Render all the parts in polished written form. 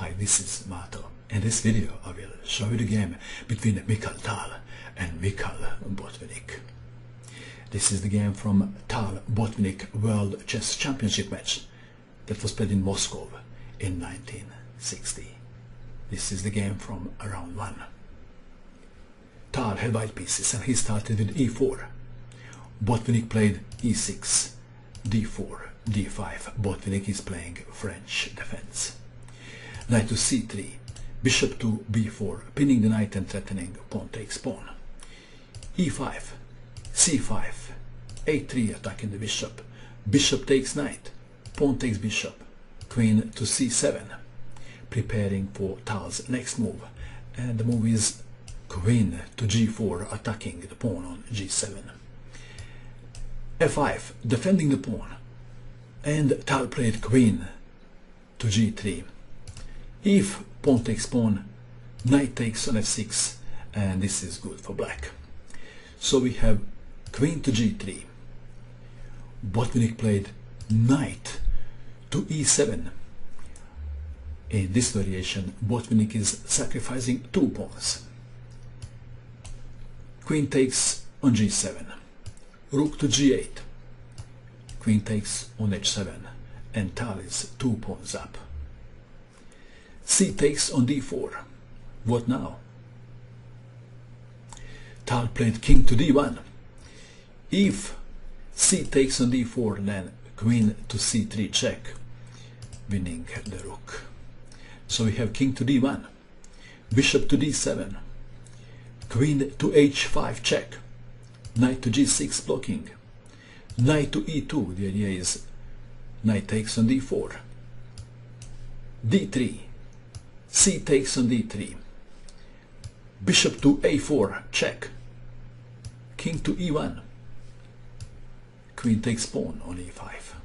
Hi, this is Mato. In this video I will show you the game between Mikhail Tal and Mikhail Botvinnik. This is the game from Tal Botvinnik World Chess Championship match that was played in Moscow in 1960. This is the game from round 1. Tal had white pieces and he started with e4. Botvinnik played e6, d4, d5. Botvinnik is playing French defense. Knight to c3, bishop to b4, pinning the knight and threatening pawn takes pawn. e5, c5, a3, attacking the bishop. Bishop takes knight, pawn takes bishop, queen to c7, preparing for Tal's next move, and the move is queen to g4, attacking the pawn on g7. f5, defending the pawn, and Tal played queen to g3. If pawn takes pawn, knight takes on f6, and this is good for black. So we have queen to g3. Botvinnik played knight to e7. In this variation, Botvinnik is sacrificing two pawns. Queen takes on g7, rook to g8, queen takes on h7, and Tal is two pawns up. C takes on d4. What now? Tal played king to d1. If c takes on d4, then queen to c3 check, winning the rook. So we have king to d1, bishop to d7, queen to h5 check, knight to g6 blocking, knight to e2. The idea is knight takes on d4, d3, c takes on d3, bishop to a4 check, king to e1, queen takes pawn on e5.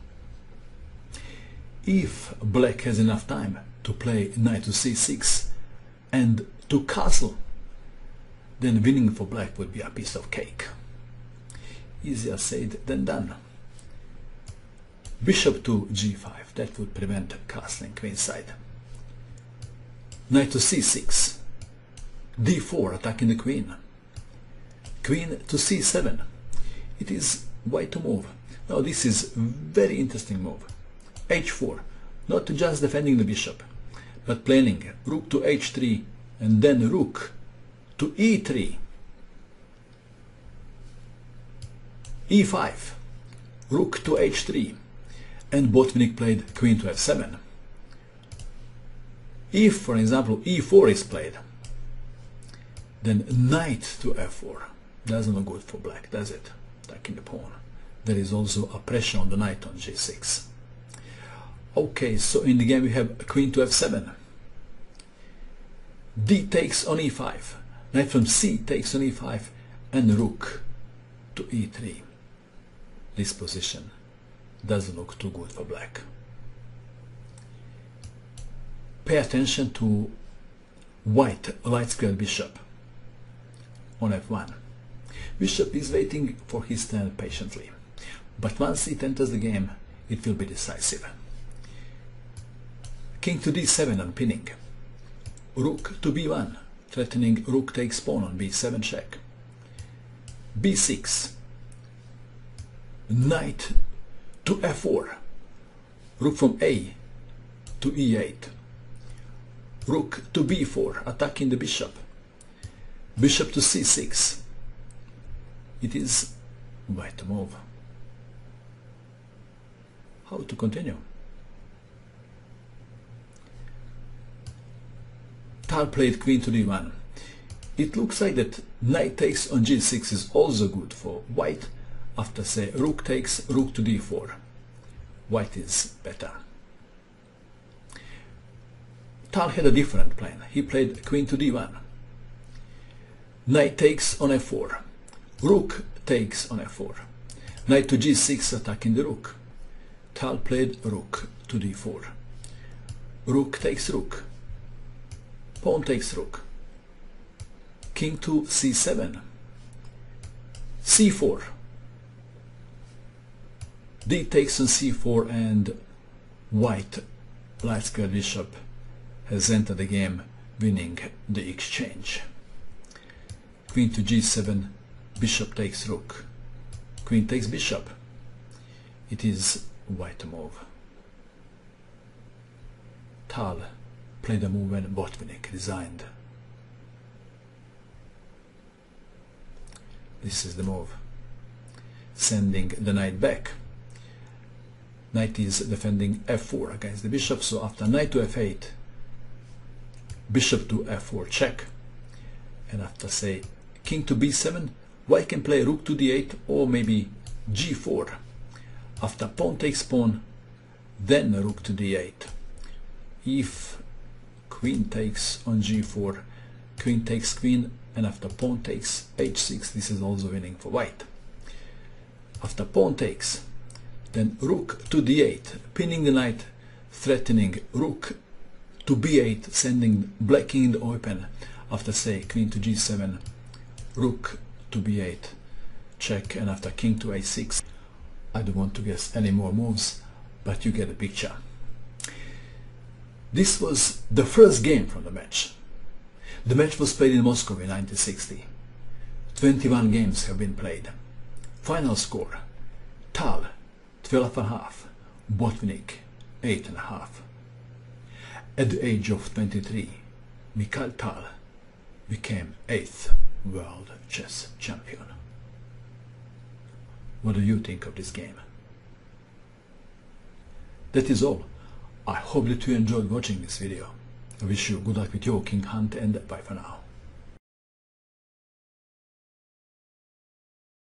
If black has enough time to play knight to c6 and to castle, then winning for black would be a piece of cake. Easier said than done. Bishop to g5, that would prevent castling queenside. Knight to c6, d4, attacking the queen, queen to c7. It is white to move. Now this is very interesting move. h4, not just defending the bishop, but playing rook to h3 and then rook to e3, e5, rook to h3, and Botvinnik played queen to f7. If, for example, e4 is played, then knight to f4 doesn't look good for black, does it? Attacking the pawn. There is also a pressure on the knight on g6. Okay, so in the game we have queen to f7. d takes on e5. Knight from c takes on e5 and rook to e3. This position doesn't look too good for black. Pay attention to white squared bishop on f1. Bishop is waiting for his turn patiently, but once it enters the game, it will be decisive. King to d7 on pinning, rook to b1, threatening rook takes pawn on b7 check, b6, knight to f4, rook from a to e8, rook to b4, attacking the bishop, bishop to c6. It is white to move. How to continue? Tal played queen to d1. It looks like that knight takes on g6 is also good for white after, say, rook takes, rook to d4. White is better. Tal had a different plan. He played queen to d1. Knight takes on f4. Rook takes on f4. Knight to g6, attacking the rook. Tal played rook to d4. Rook takes rook. Pawn takes rook. King to c7. c4. d takes on c4, and white light squared bishop has entered the game winning the exchange. Queen to g7, bishop takes rook, queen takes bishop. It is white move. Tal played a move when Botvinnik resigned. This is the move, sending the knight back. Knight is defending f4 against the bishop, so after knight to f8, bishop to f4 check, and after say king to b7, white can play rook to d8 or maybe g4. After pawn takes pawn, then rook to d8. If queen takes on g4, queen takes queen, and after pawn takes h6, this is also winning for white. After pawn takes, then rook to d8, pinning the knight, threatening rook to b8, sending black king in the open. After say queen to g7, rook to b8 check, and after king to a6. I don't want to guess any more moves, but you get the picture. This was the first game from the match. The match was played in Moscow in 1960. 21 games have been played. Final score: Tal 12.5, Botvinnik 8.5. At the age of 23, Mikhail Tal became 8th World Chess Champion. What do you think of this game? That is all. I hope that you enjoyed watching this video. I wish you good luck with your king hunt, and bye for now.